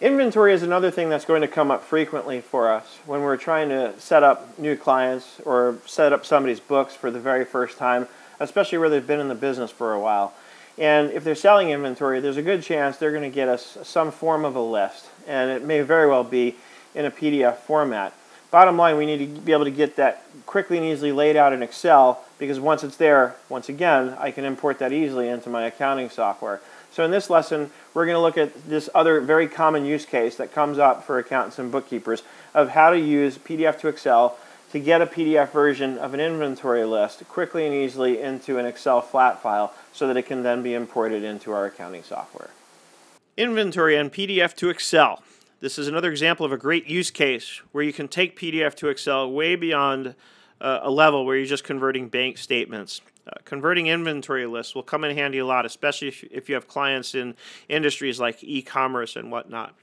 Inventory is another thing that's going to come up frequently for us when we're trying to set up new clients or set up somebody's books for the very first time, especially where they've been in the business for a while. And if they're selling inventory, there's a good chance they're going to get us some form of a list, and it may very well be in a PDF format. Bottom line, we need to be able to get that quickly and easily laid out in Excel, because once it's there, once again, I can import that easily into my accounting software. So in this lesson, we're going to look at this other very common use case that comes up for accountants and bookkeepers of how to use PDF2XL to get a PDF version of an inventory list quickly and easily into an Excel flat file so that it can then be imported into our accounting software. Inventory and PDF2XL. This is another example of a great use case where you can take PDF2XL way beyond a level where you're just converting bank statements. Converting inventory lists will come in handy a lot, especially if you have clients in industries like e-commerce and whatnot.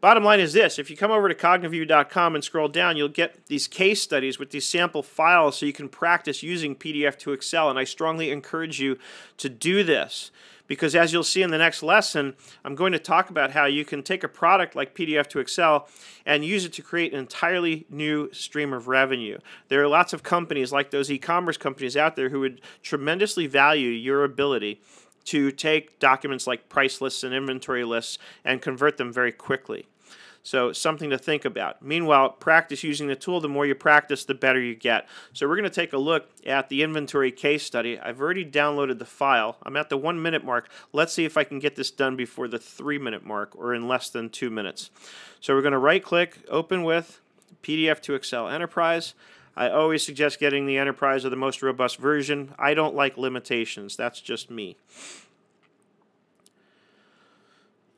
Bottom line is this: if you come over to cogniview.com and scroll down, you'll get these case studies with these sample files so you can practice using PDF2XL, and I strongly encourage you to do this. Because as you'll see in the next lesson, I'm going to talk about how you can take a product like PDF2XL and use it to create an entirely new stream of revenue. There are lots of companies like those e-commerce companies out there who would tremendously value your ability to take documents like price lists and inventory lists and convert them very quickly. So something to think about. Meanwhile, practice using the tool. The more you practice, the better you get. So we're going to take a look at the inventory case study. I've already downloaded the file. I'm at the 1 minute mark. Let's see if I can get this done before the 3 minute mark or in less than 2 minutes. So we're going to right click, open with PDF2XL Enterprise. I always suggest getting the Enterprise or the most robust version. I don't like limitations. That's just me.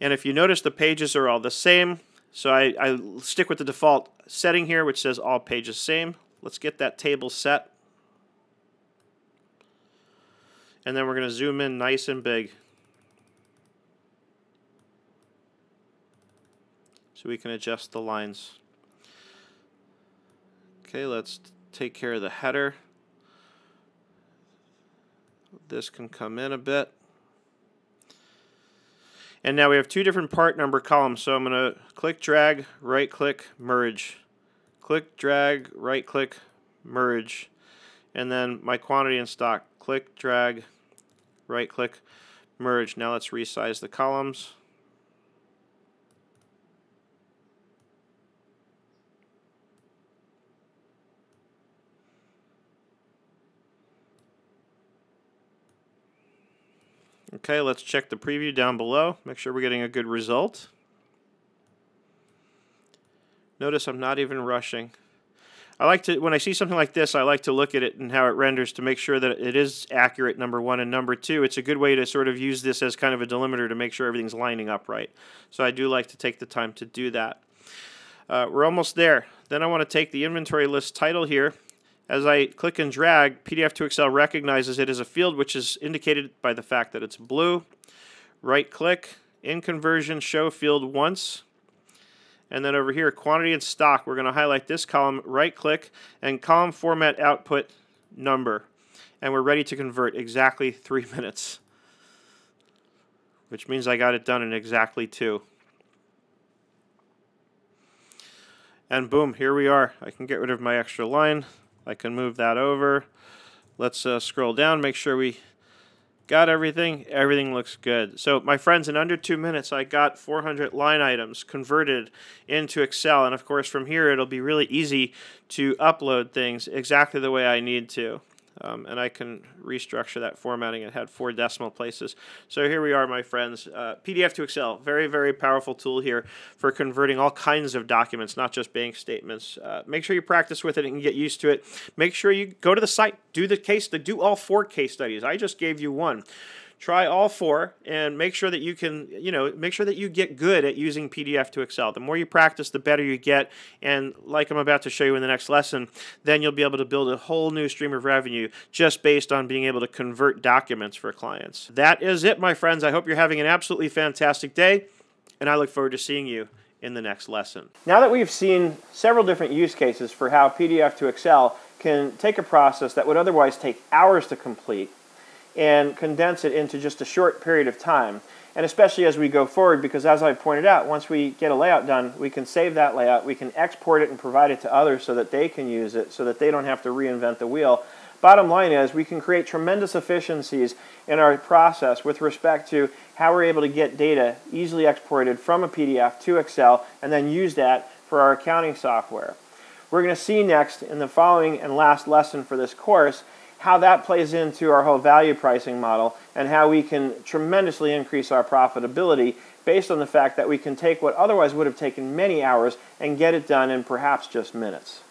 And if you notice, the pages are all the same. So I stick with the default setting here, which says all pages same. Let's get that table set. And then we're going to zoom in nice and big, so we can adjust the lines. Okay, let's take care of the header. This can come in a bit. And now we have two different part number columns, so I'm going to click, drag, right click, merge. Click, drag, right click, merge. And then my quantity in stock, click, drag, right click, merge. Now let's resize the columns. Okay, let's check the preview down below. Make sure we're getting a good result. Notice I'm not even rushing. I like to, when I see something like this, I like to look at it and how it renders to make sure that it is accurate, number one, and number two, it's a good way to sort of use this as kind of a delimiter to make sure everything's lining up right. So I do like to take the time to do that. We're almost there. Then I want to take the inventory list title here. As I click and drag, PDF2XL recognizes it as a field, which is indicated by the fact that it's blue. Right click, in conversion, show field once. And then over here, quantity and stock, we're going to highlight this column, right click, and column format output number. And we're ready to convert. Exactly 3 minutes, which means I got it done in exactly 2. And boom, here we are. I can get rid of my extra line. I can move that over. Let's scroll down, make sure we got everything. Everything looks good. So my friends, in under 2 minutes, I got 400 line items converted into Excel. And of course, from here, it'll be really easy to upload things exactly the way I need to. And I can restructure that formatting. It had 4 decimal places. So here we are, my friends. PDF2XL, very, very powerful tool here for converting all kinds of documents, not just bank statements. Make sure you practice with it and get used to it. Make sure you go to the site, do the case, do all 4 case studies. I just gave you one. Try all 4 and make sure that you can, make sure that you get good at using PDF2XL. The more you practice, the better you get. And like I'm about to show you in the next lesson, then you'll be able to build a whole new stream of revenue just based on being able to convert documents for clients. That is it, my friends. I hope you're having an absolutely fantastic day, and I look forward to seeing you in the next lesson. Now that we've seen several different use cases for how PDF2XL can take a process that would otherwise take hours to complete and condense it into just a short period of time. And especially as we go forward, because as I pointed out, once we get a layout done, we can save that layout, we can export it and provide it to others so that they can use it, so that they don't have to reinvent the wheel. Bottom line is, we can create tremendous efficiencies in our process with respect to how we're able to get data easily exported from a PDF to Excel and then use that for our accounting software. We're going to see next in the following and last lesson for this course how that plays into our whole value pricing model and how we can tremendously increase our profitability based on the fact that we can take what otherwise would have taken many hours and get it done in perhaps just minutes.